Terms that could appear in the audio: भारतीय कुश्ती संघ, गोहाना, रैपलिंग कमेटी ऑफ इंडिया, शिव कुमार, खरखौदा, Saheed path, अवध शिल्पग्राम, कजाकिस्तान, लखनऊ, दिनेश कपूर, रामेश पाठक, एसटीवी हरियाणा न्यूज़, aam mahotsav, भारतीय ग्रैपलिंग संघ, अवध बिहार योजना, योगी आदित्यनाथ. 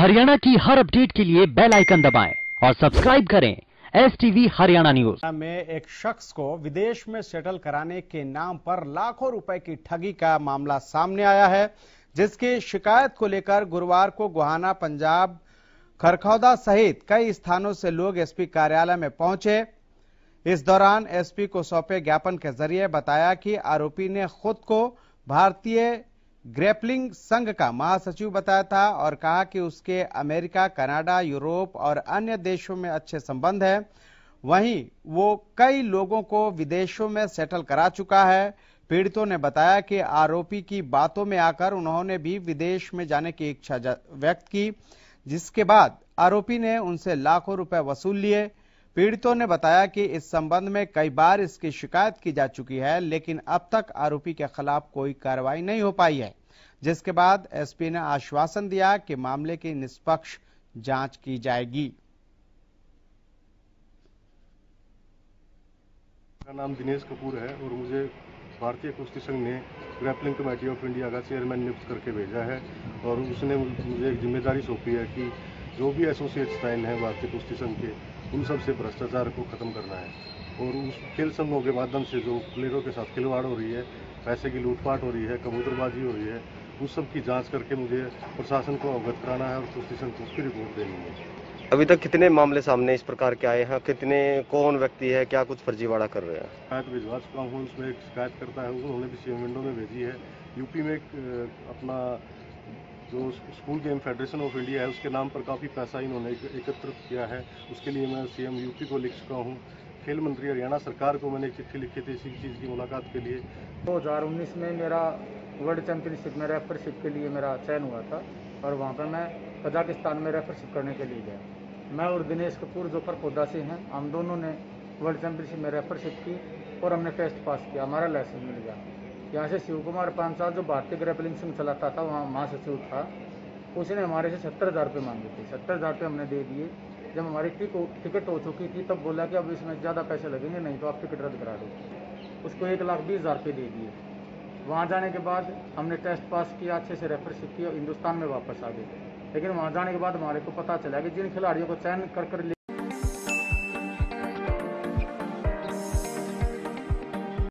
हरियाणा की हर अपडेट के लिए बेल आइकन दबाएं और सब्सक्राइब करें एसटीवी हरियाणा न्यूज़। में एक शख्स को विदेश में सेटल कराने के नाम पर लाखों रुपए की ठगी का मामला सामने आया है, जिसकी शिकायत को लेकर गुरुवार को गोहाना, पंजाब, खरखौदा सहित कई स्थानों से लोग एसपी कार्यालय में पहुंचे। इस दौरान एसपी को सौंपे ज्ञापन के जरिए बताया कि आरोपी ने खुद को भारतीय ग्रैपलिंग संघ का महासचिव बताया था और कहा कि उसके अमेरिका, कनाडा, यूरोप और अन्य देशों में अच्छे संबंध हैं। वहीं वो कई लोगों को विदेशों में सेटल करा चुका है। पीड़ितों ने बताया कि आरोपी की बातों में आकर उन्होंने भी विदेश में जाने की इच्छा व्यक्त की, जिसके बाद आरोपी ने उनसे लाखों रुपए वसूल लिए। पीड़ितों ने बताया कि इस संबंध में कई बार इसकी शिकायत की जा चुकी है, लेकिन अब तक आरोपी के खिलाफ कोई कार्रवाई नहीं हो पाई है, जिसके बाद एसपी ने आश्वासन दिया कि मामले की निष्पक्ष जांच की जाएगी। मेरा नाम दिनेश कपूर है और मुझे भारतीय कुश्ती संघ ने रैपलिंग कमेटी ऑफ इंडिया का चेयरमैन नियुक्त करके भेजा है और उसने मुझे एक जिम्मेदारी सौंपी है कि जो भी एसोसिएट साइन है भारतीय कुश्ती संघ के, उन सबसे भ्रष्टाचार को खत्म करना है। और उस खेल संघों के माध्यम से जो प्लेयरों के साथ खिलवाड़ हो रही है, पैसे की लूटपाट हो रही है, कबूतरबाजी हो रही है, उस सब की जांच करके मुझे प्रशासन को अवगत कराना है और कुश्ती संघ को उसकी रिपोर्ट देनी है। अभी तक कितने मामले सामने इस प्रकार के आए हैं? कितने, कौन व्यक्ति है, क्या कुछ फर्जीवाड़ा कर रहे हैं? शिकायत भिजवा चुका हूँ, उसमें एक शिकायतकर्ता है, उन्होंने भी शिवमंडो में भेजी है। यूपी में अपना जो school game federation of India है, उसके नाम पर काफ़ी पैसा इन्होंने एकत्रित किया है। उसके लिए मैं सीएम यूपी को लिख चुका हूँ। खेल मंत्री हरियाणा सरकार को मैंने एक चिट्ठी लिखी थी इसी चीज़ की मुलाकात के लिए। 2019 में मेरा वर्ल्ड चैंपियनशिप में रेफरशिप के लिए मेरा चयन हुआ था और वहाँ पर मैं कजाकिस्तान में रेफरशिप करने के लिए गया। मैं और दिनेश कपूर जो खरखौदा से हैं, हम दोनों ने वर्ल्ड चैंपियनशिप में रेफरशिप की और हमने टेस्ट पास किया, हमारा लाइसेंस मिल गया। यहाँ से शिव कुमार 5 साल जो भारतीय ग्रैपलिंग संघ चलाता था, वहाँ महासचिव था, उसने हमारे से 70,000 रुपये मांगे थे। 70,000 रुपये हमने दे दिए। जब हमारी टिकट हो चुकी थी तब बोला कि अब इसमें ज़्यादा पैसे लगेंगे, नहीं तो आप टिकट रद्द करा दो। उसको 1,20,000 रुपये दे दिए। वहाँ जाने के बाद हमने टेस्ट पास किया, अच्छे से रेफरशिप किया, हिंदुस्तान में वापस आ गए। लेकिन वहाँ जाने के बाद हमारे को पता चला कि जिन खिलाड़ियों को चयन कर